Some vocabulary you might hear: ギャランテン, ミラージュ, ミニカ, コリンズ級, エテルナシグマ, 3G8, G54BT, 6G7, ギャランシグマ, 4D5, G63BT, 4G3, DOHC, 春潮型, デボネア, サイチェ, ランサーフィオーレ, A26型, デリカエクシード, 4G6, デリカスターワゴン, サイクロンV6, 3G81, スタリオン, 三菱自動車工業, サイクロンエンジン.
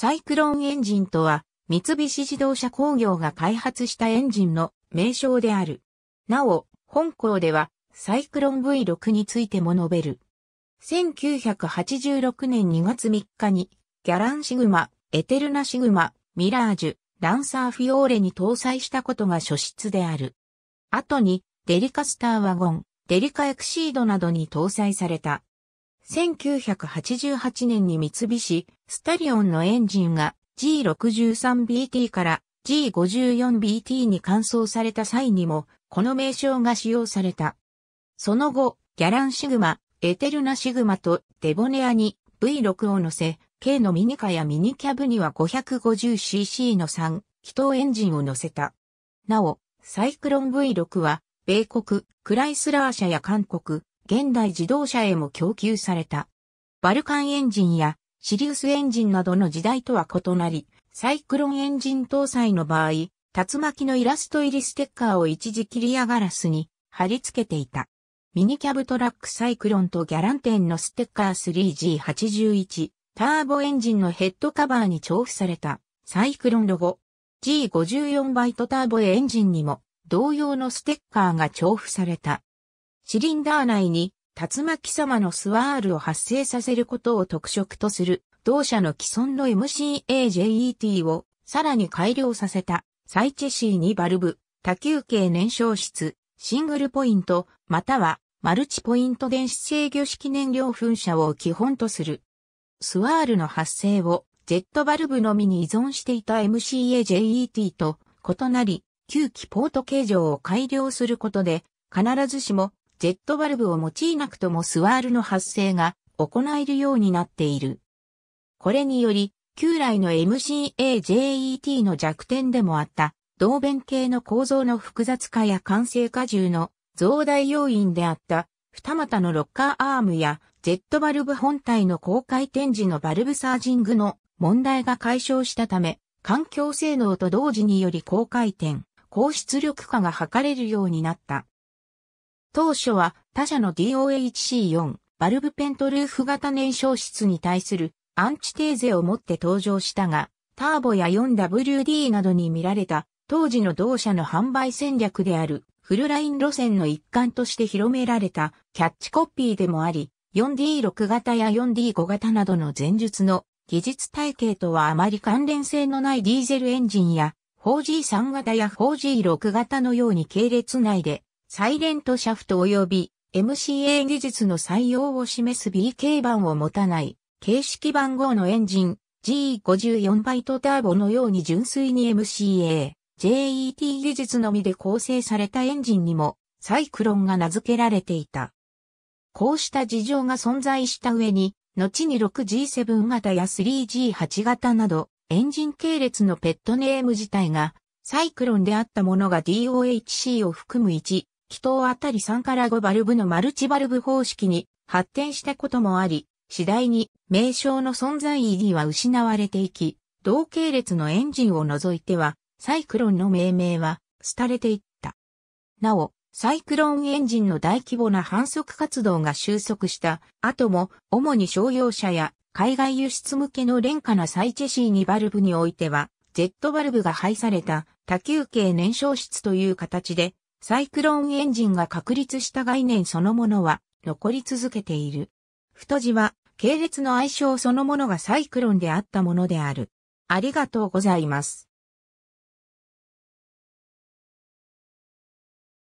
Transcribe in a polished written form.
サイクロンエンジンとは、三菱自動車工業が開発したエンジンの名称である。なお、本項では、サイクロン V6 についても述べる。1986年2月3日に、ギャランシグマ、エテルナシグマ、ミラージュ、ランサーフィオーレに搭載したことが初出である。後に、デリカスターワゴン、デリカエクシードなどに搭載された。1988年に三菱、スタリオンのエンジンが G63BT から G54BT に換装された際にも、この名称が使用された。その後、ギャランシグマ、エテルナシグマとデボネアに V6 を乗せ、軽のミニカやミニキャブには 550cc の3気筒エンジンを乗せた。なお、サイクロン V6 は、米国、クライスラー社や韓国、現代自動車へも供給された。バルカンエンジンやシリウスエンジンなどの時代とは異なり、サイクロンエンジン搭載の場合、竜巻のイラスト入りステッカーを一時クリアガラスに貼り付けていた。ミニキャブトラックサイクロンとギャランテンのステッカー 3G81 ターボエンジンのヘッドカバーに重複されたサイクロンロゴ G54 バイトターボエンジンにも同様のステッカーが重複された。シリンダー内に竜巻様のスワールを発生させることを特色とする同社の既存の MCAJET をさらに改良させたサイチェ C2 バルブ、多球形燃焼室、シングルポイントまたはマルチポイント電子制御式燃料噴射を基本とする。スワールの発生をジェットバルブのみに依存していた MCAJET と異なり9気ポート形状を改良することで必ずしもジェットバルブを用いなくともスワールの発生が行えるようになっている。これにより、旧来の MCAJET の弱点でもあった、導弁系の構造の複雑化や完成荷重の増大要因であった、二股のロッカーアームや、ジェットバルブ本体の高回転時のバルブサージングの問題が解消したため、環境性能と同時により高回転、高出力化が図れるようになった。当初は他社の DOHC4 バルブペントルーフ型燃焼室に対するアンチテーゼを持って登場したが、ターボや 4WD などに見られた当時の同社の販売戦略であるフルライン路線の一環として広められたキャッチコピーでもあり、4D6 型や 4D5 型などの前述の技術体系とはあまり関連性のないディーゼルエンジンや 4G3 型や 4G6 型のように系列内でサイレントシャフト及び MCA 技術の採用を示す BK 版を持たない形式番号のエンジン G54 バイトターボのように純粋に MCA、JET 技術のみで構成されたエンジンにもサイクロンが名付けられていた。こうした事情が存在した上に、後に 6G7 型や 3G8 型などエンジン系列のペットネーム自体がサイクロンであったものが DOHC を含む1、気筒あたり3から5バルブのマルチバルブ方式に発展したこともあり、次第に名称の存在意義は失われていき、同系列のエンジンを除いては、サイクロンの命名は廃れていった。なお、サイクロンエンジンの大規模な販促活動が収束した後も、主に商用車や海外輸出向けの廉価なサイチェ C2 バルブにおいては、ジェットバルブが配された多球形燃焼室という形で、サイクロンエンジンが確立した概念そのものは残り続けている。太字は系列の愛称そのものがサイクロンであったものである。ありがとうございます。